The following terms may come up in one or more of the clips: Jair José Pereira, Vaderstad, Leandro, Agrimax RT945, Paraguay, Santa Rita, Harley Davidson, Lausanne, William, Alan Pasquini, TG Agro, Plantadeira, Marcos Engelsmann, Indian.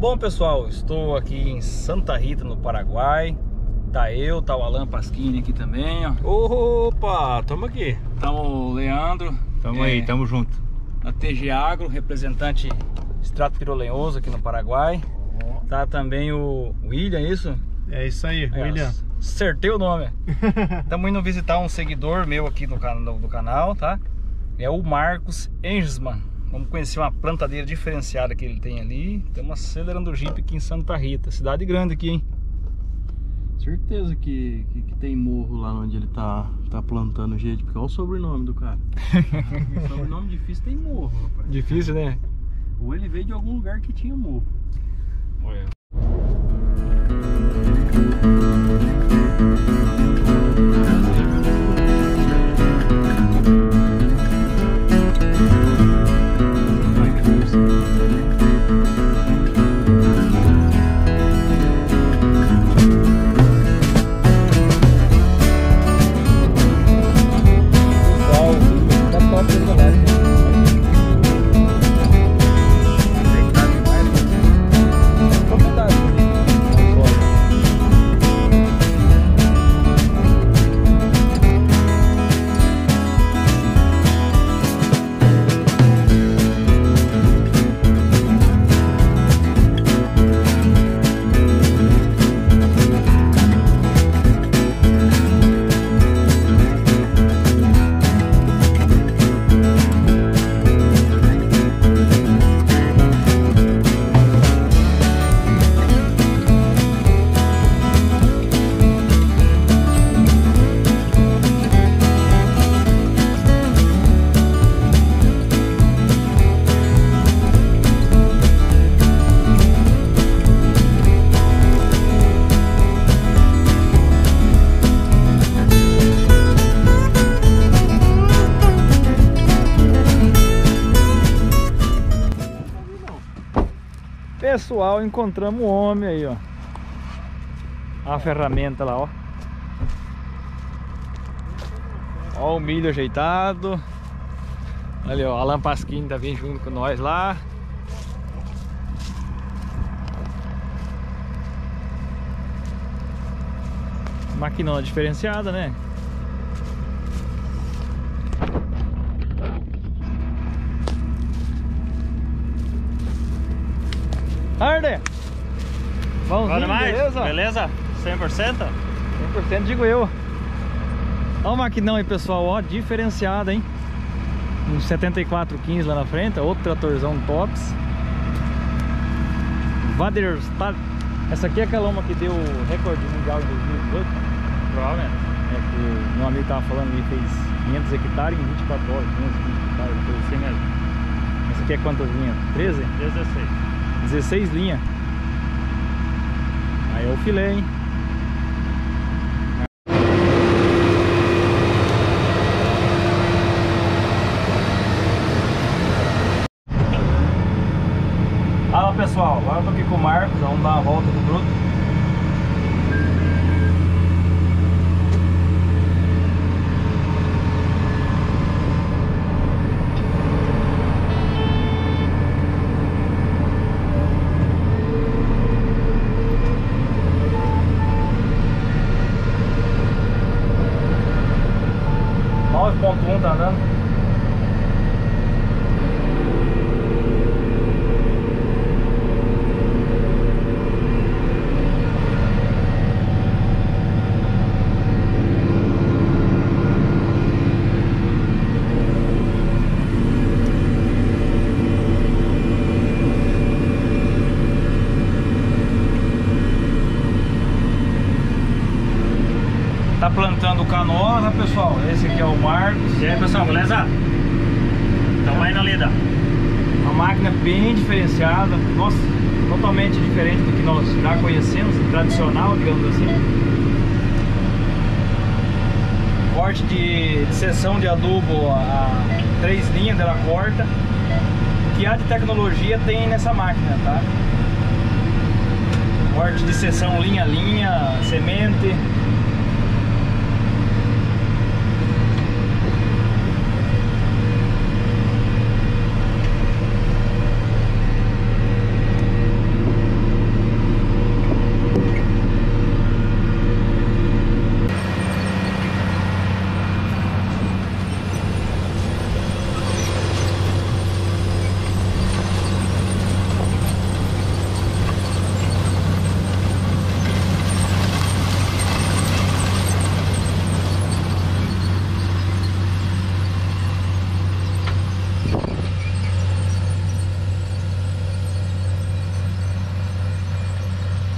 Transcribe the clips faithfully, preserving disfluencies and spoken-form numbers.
Bom, pessoal, estou aqui em Santa Rita, no Paraguai. Tá eu, tá o Alan Pasquini aqui também, ó. Opa, tamo aqui. Tá o Leandro. Tamo é, aí, tamo junto. Da T G Agro, representante extrato pirolenhoso aqui no Paraguai. Uhum. Tá também o William, isso? É isso aí, é, William. Acertei o nome. Tamo indo visitar um seguidor meu aqui no canal, do canal, tá? É o Marcos Engelsmann. Vamos conhecer uma plantadeira diferenciada que ele tem ali. Estamos acelerando o Jeep aqui em Santa Rita. Cidade grande aqui, hein? Certeza que, que, que tem morro lá onde ele tá, tá plantando, gente, porque olha o sobrenome do cara. O sobrenome difícil tem morro, rapaz. Difícil, né? Ou ele veio de algum lugar que tinha morro. Olha. Pessoal, encontramos um homem aí, ó. A ferramenta lá, ó. Ó o milho ajeitado. Olha, ó, Alan Pasquini tá vindo junto com nós lá. Maquinona diferenciada, né? Arde! Vamos lá, beleza? Beleza? cem por cento? cem por cento digo eu. Olha o maquinão aí, pessoal, ó, diferenciado, hein? Um setenta e quatro quinze lá na frente, outro tratorzão tops. Vaderstad. Essa aqui é aquela uma que deu o recorde mundial em dois mil e dezoito. Provavelmente. É que o meu amigo tava falando que fez quinhentos hectares em vinte e quatro horas, quinhentos e vinte hectares, coisa assim mesmo. Essa aqui é quantas linhas? treze? dezesseis. dezesseis linhas. Aí é o filé, hein? Fala, pessoal, agora eu tô aqui com o Marcos. Vamos dar uma volta no bruto. nove ponto um tá andando. Tá plantando canoa, né, pessoal? Esse aqui é o Marcos. E aí, pessoal, beleza? Tamo aí na lida. Uma máquina bem diferenciada. Nossa, totalmente diferente do que nós já conhecemos, tradicional, digamos assim. Corte de, de seção de adubo a três linhas dela corta. O que há de tecnologia tem nessa máquina, tá? Corte de seção linha a linha, semente.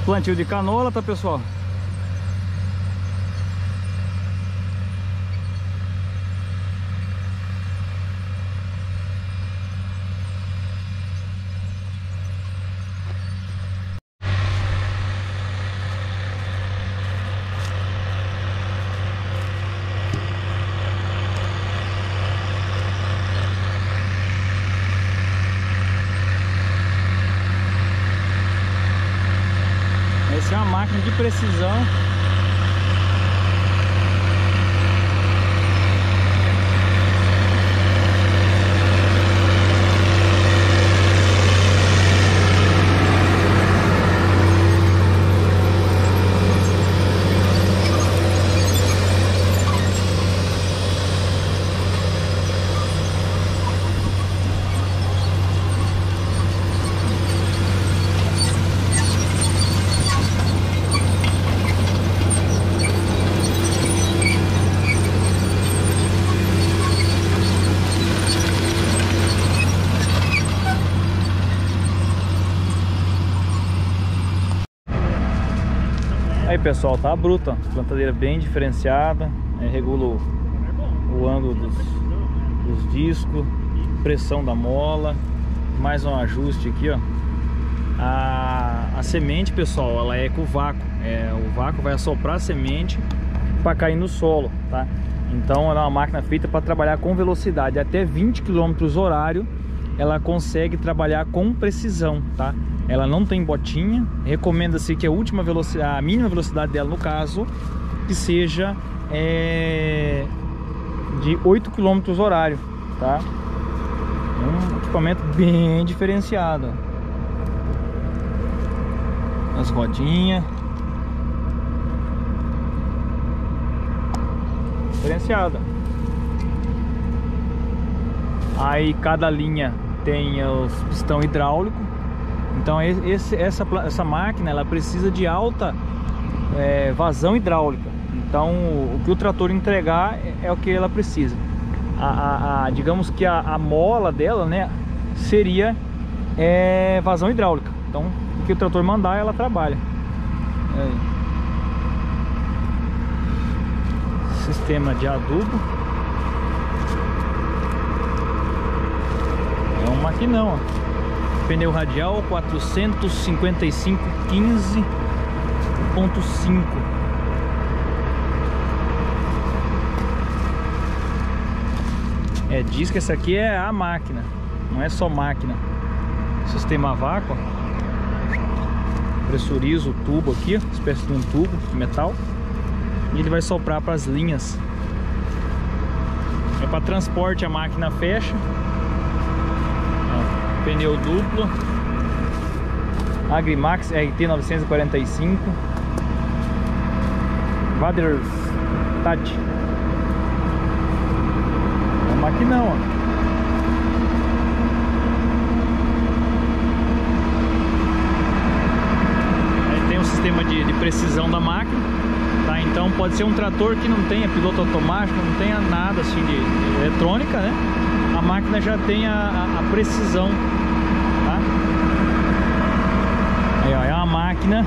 Plantio de canola, tá, pessoal? É uma máquina de precisão. Aí, pessoal, tá bruta, plantadeira bem diferenciada, é, regula o, o ângulo dos, dos discos, pressão da mola, mais um ajuste aqui, ó. A, a semente, pessoal, ela é com vácuo, é, o vácuo vai assoprar a semente para cair no solo, tá? Então ela é uma máquina feita para trabalhar com velocidade, até vinte quilômetros horário ela consegue trabalhar com precisão, tá? Ela não tem botinha, recomenda-se que a última velocidade, a mínima velocidade dela no caso, que seja é, de oito quilômetros horário, tá? Um equipamento bem diferenciado. As rodinhas. Diferenciada. Aí cada linha tem os pistão hidráulico. Então esse, essa, essa máquina ela precisa de alta é, vazão hidráulica. Então o, o que o trator entregar é, é o que ela precisa. A, a, a, digamos que a, a mola dela, né, seria é, vazão hidráulica. Então o que o trator mandar ela trabalha. É. Sistema de adubo. É um maquinão, ó. Pneu radial quatrocentos e cinquenta e cinco quinze ponto cinco. É, diz que essa aqui é a máquina, não é só máquina. Sistema a vácuo. Pressuriza o tubo aqui, espécie de um tubo de metal. E ele vai soprar para as linhas. É para transporte, a máquina fecha. Pneu duplo Agrimax R T nove quatro cinco, Vaderstad. É um maquinão, ó. Aí tem um sistema de, de precisão da máquina, tá? Então pode ser um trator que não tenha piloto automático, não tenha nada assim de, de eletrônica, né? A máquina já tem a, a, a precisão, tá? Aí, ó, é uma máquina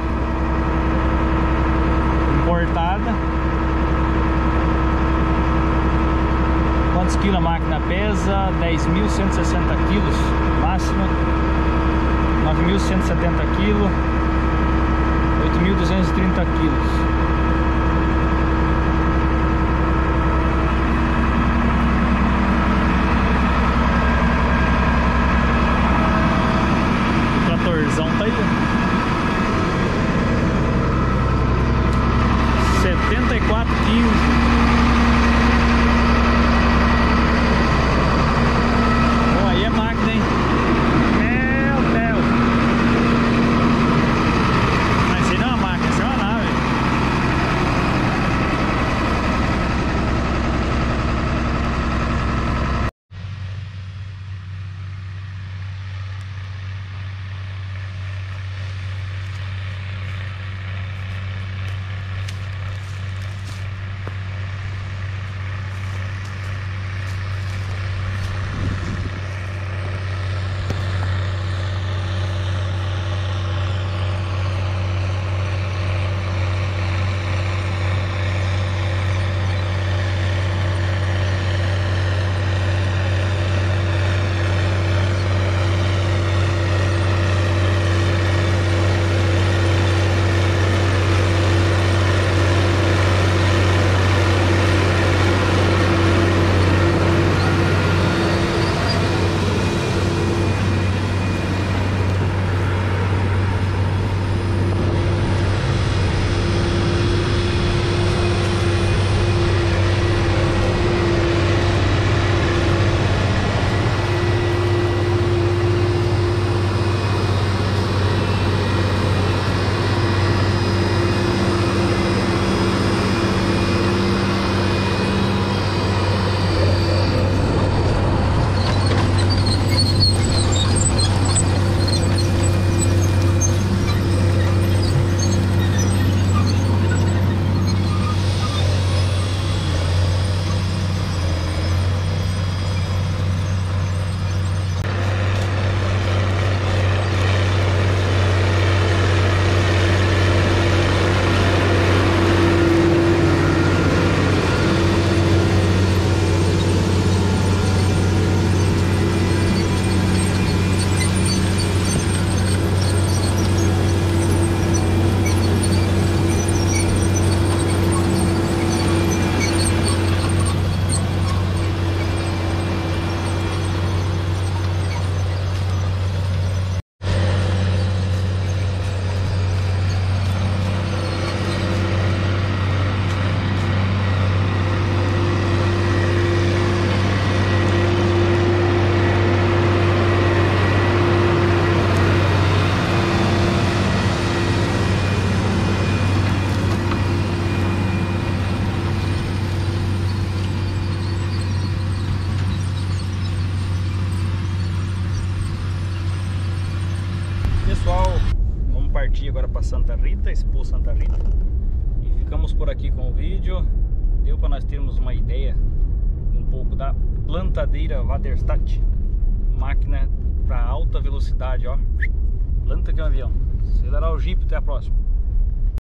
importada. Quantos quilos a máquina pesa? dez mil cento e sessenta quilos máximo, nove mil cento e setenta quilos, oito mil duzentos e trinta quilos. partir agora para Santa Rita, Expo Santa Rita. E ficamos por aqui com o vídeo. Deu para nós termos uma ideia um pouco da plantadeira Vaderstad, máquina para alta velocidade, ó. Planta que é um avião. Acelerar o Jeep, até a próxima.